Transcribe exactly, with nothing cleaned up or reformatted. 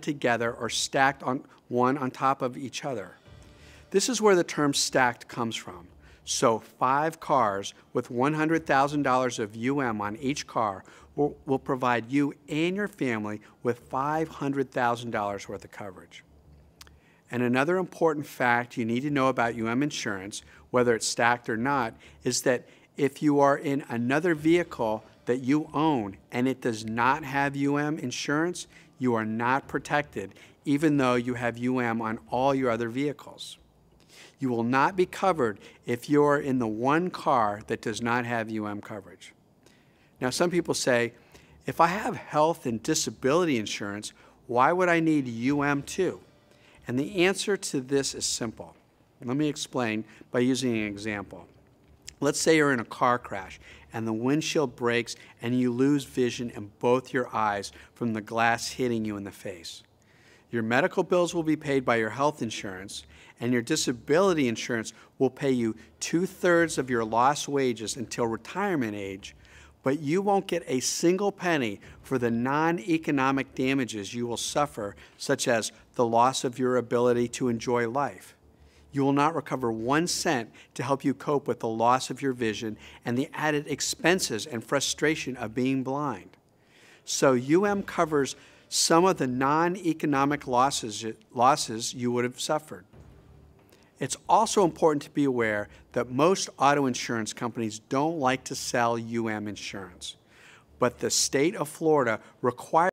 Together or stacked on one on top of each other. This is where the term stacked comes from. So five cars with one hundred thousand dollars of U M on each car will, will provide you and your family with five hundred thousand dollars worth of coverage. And another important fact you need to know about U M insurance, whether it's stacked or not, is that if you are in another vehicle that you own and it does not have U M insurance, you are not protected, even though you have U M on all your other vehicles. You will not be covered if you're in the one car that does not have U M coverage. Now, some people say, if I have health and disability insurance, why would I need U M too? And the answer to this is simple. Let me explain by using an example. Let's say you're in a car crash and the windshield breaks and you lose vision in both your eyes from the glass hitting you in the face. Your medical bills will be paid by your health insurance, and your disability insurance will pay you two-thirds of your lost wages until retirement age, but you won't get a single penny for the non-economic damages you will suffer, such as the loss of your ability to enjoy life. You will not recover one cent to help you cope with the loss of your vision and the added expenses and frustration of being blind. So U M covers some of the non-economic losses, losses you would have suffered. It's also important to be aware that most auto insurance companies don't like to sell U M insurance, but the state of Florida requires